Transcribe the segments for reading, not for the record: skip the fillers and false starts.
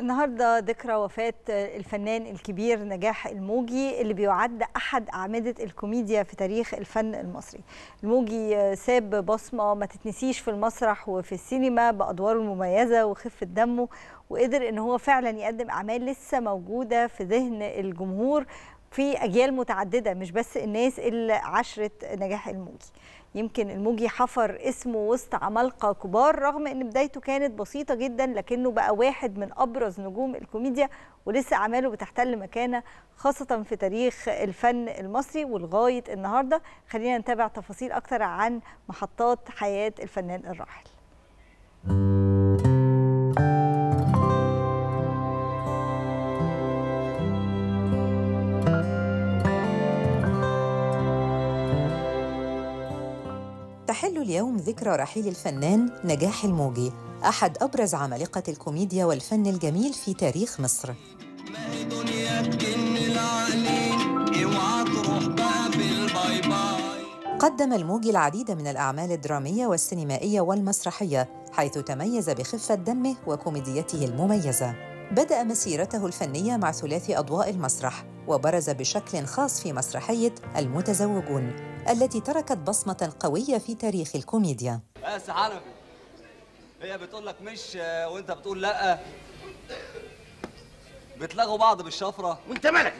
النهارده ذكرى وفاة الفنان الكبير نجاح الموجي اللي بيعد أحد أعمدة الكوميديا في تاريخ الفن المصري. الموجي ساب بصمة ما تتنسيش في المسرح وفي السينما بأدواره المميزة وخفة دمه، وقدر إن هو فعلا يقدم أعمال لسه موجودة في ذهن الجمهور في أجيال متعددة، مش بس الناس اللي عشرة نجاح الموجي. يمكن الموجي حفر اسمه وسط عمالقة كبار، رغم ان بدايته كانت بسيطة جدا، لكنه بقى واحد من ابرز نجوم الكوميديا، ولسه اعماله بتحتل مكانة خاصة في تاريخ الفن المصري ولغاية النهاردة. خلينا نتابع تفاصيل اكتر عن محطات حياة الفنان الراحل. تحل اليوم ذكرى رحيل الفنان نجاح الموجي، أحد أبرز عمالقة الكوميديا والفن الجميل في تاريخ مصر. قدم الموجي العديد من الأعمال الدرامية والسينمائية والمسرحية، حيث تميز بخفة دمه وكوميديته المميزة. بدأ مسيرته الفنية مع ثلاثي أضواء المسرح، وبرز بشكل خاص في مسرحية المتزوجون التي تركت بصمة قوية في تاريخ الكوميديا. بس عربي هي بتقول لك مش وانت بتقول لا، بتلغوا بعض بالشفرة وانت مالك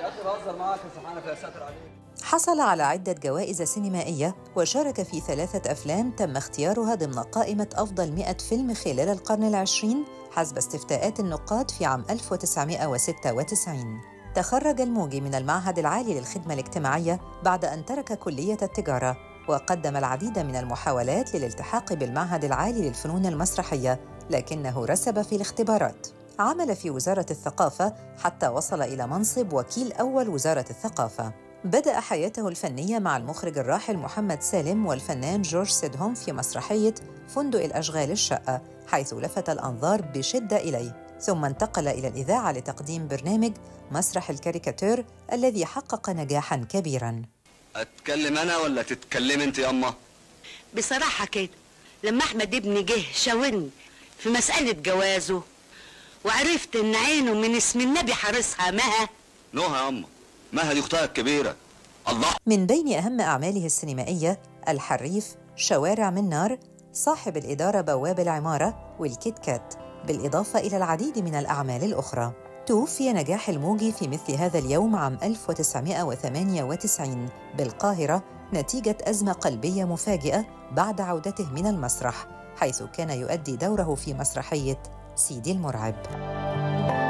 يا اخي، بهزر معاك يا حنفي يا ساتر عليك. حصل على عدة جوائز سينمائية وشارك في 3 أفلام تم اختيارها ضمن قائمة أفضل 100 فيلم خلال القرن العشرين حسب استفتاءات النقاد في عام 1996. تخرج الموجي من المعهد العالي للخدمة الاجتماعية بعد أن ترك كلية التجارة، وقدم العديد من المحاولات للالتحاق بالمعهد العالي للفنون المسرحية، لكنه رسب في الاختبارات. عمل في وزارة الثقافة حتى وصل إلى منصب وكيل أول وزارة الثقافة. بدأ حياته الفنية مع المخرج الراحل محمد سالم والفنان جورج سيدهوم في مسرحية فندق الأشغال الشقة، حيث لفت الأنظار بشدة إليه، ثم انتقل إلى الإذاعة لتقديم برنامج مسرح الكاريكاتير الذي حقق نجاحاً كبيراً. أتكلم أنا ولا تتكلم أنت يا أمه؟ بصراحة كده لما أحمد ابني جه شاورني في مسألة جوازه، وعرفت إن عينه من اسم النبي حارسها مها نهى يا أمه، مها دي أختها الكبيرة. الله. من بين أهم أعماله السينمائية الحريف، شوارع من نار، صاحب الإدارة، بواب العمارة، والكيت كات، بالإضافة إلى العديد من الأعمال الأخرى. توفي نجاح الموجي في مثل هذا اليوم عام 1998 بالقاهرة نتيجة أزمة قلبية مفاجئة بعد عودته من المسرح، حيث كان يؤدي دوره في مسرحية سيدي المرعب.